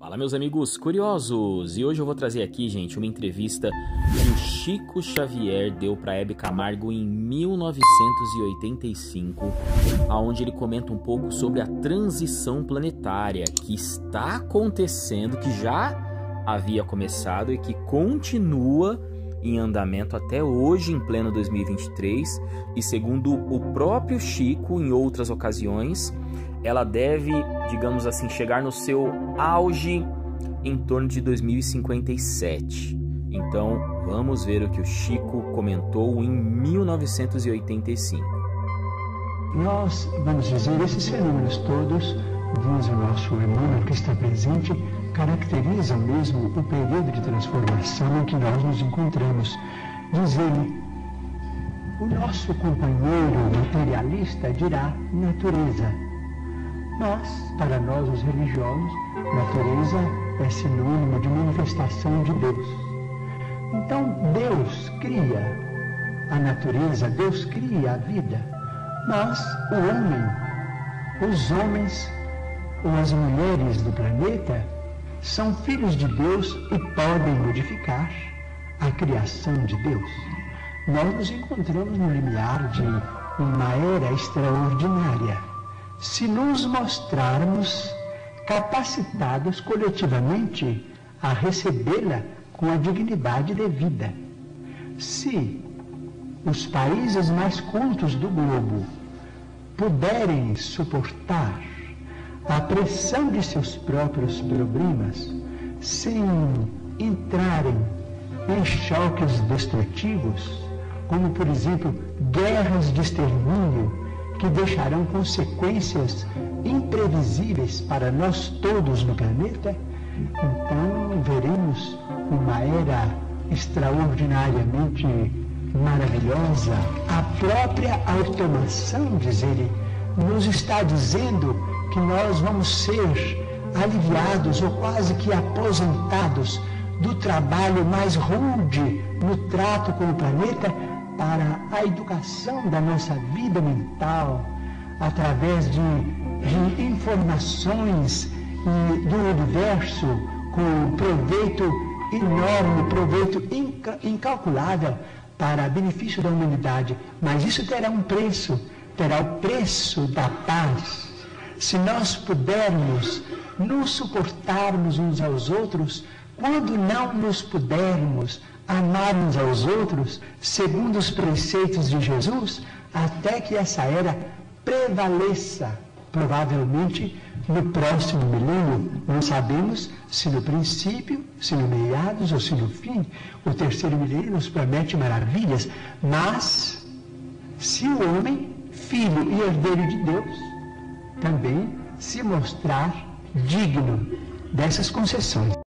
Fala, meus amigos curiosos! E hoje eu vou trazer aqui, gente, uma entrevista que o Chico Xavier deu para Hebe Camargo em 1985, onde ele comenta um pouco sobre a transição planetária que está acontecendo, que já havia começado e que continua em andamento até hoje, em pleno 2023. E segundo o próprio Chico, em outras ocasiões, ela deve, digamos assim, chegar no seu auge em torno de 2057. Então, vamos ver o que o Chico comentou em 1985. Nós, vamos dizer, esses fenômenos todos, diz o nosso Emmanuel que está presente, caracterizam mesmo o período de transformação em que nós nos encontramos. Diz ele: o nosso companheiro materialista dirá natureza. Nós, para nós os religiosos, natureza é sinônimo de manifestação de Deus. Então Deus cria a natureza, Deus cria a vida, mas o homem, os homens ou as mulheres do planeta são filhos de Deus e podem modificar a criação de Deus. Nós nos encontramos no limiar de uma era extraordinária. Se nos mostrarmos capacitados coletivamente a recebê-la com a dignidade devida. Se os países mais cultos do globo puderem suportar a pressão de seus próprios problemas sem entrarem em choques destrutivos, como, por exemplo, guerras de extermínio, que deixarão consequências imprevisíveis para nós todos no planeta, então veremos uma era extraordinariamente maravilhosa. A própria automação, diz ele, nos está dizendo que nós vamos ser aliviados ou quase que aposentados do trabalho mais rude no trato com o planeta, para a educação da nossa vida mental, através de informações do universo, com proveito enorme, proveito incalculável para benefício da humanidade. Mas isso terá um preço, terá o preço da paz. Se nós pudermos nos suportarmos uns aos outros, quando não nos pudermos amar uns aos outros, segundo os preceitos de Jesus, até que essa era prevaleça, provavelmente no próximo milênio. Não sabemos se no princípio, se no meados ou se no fim. O terceiro milênio nos promete maravilhas, mas se o homem, filho e herdeiro de Deus, também se mostrar digno dessas concessões.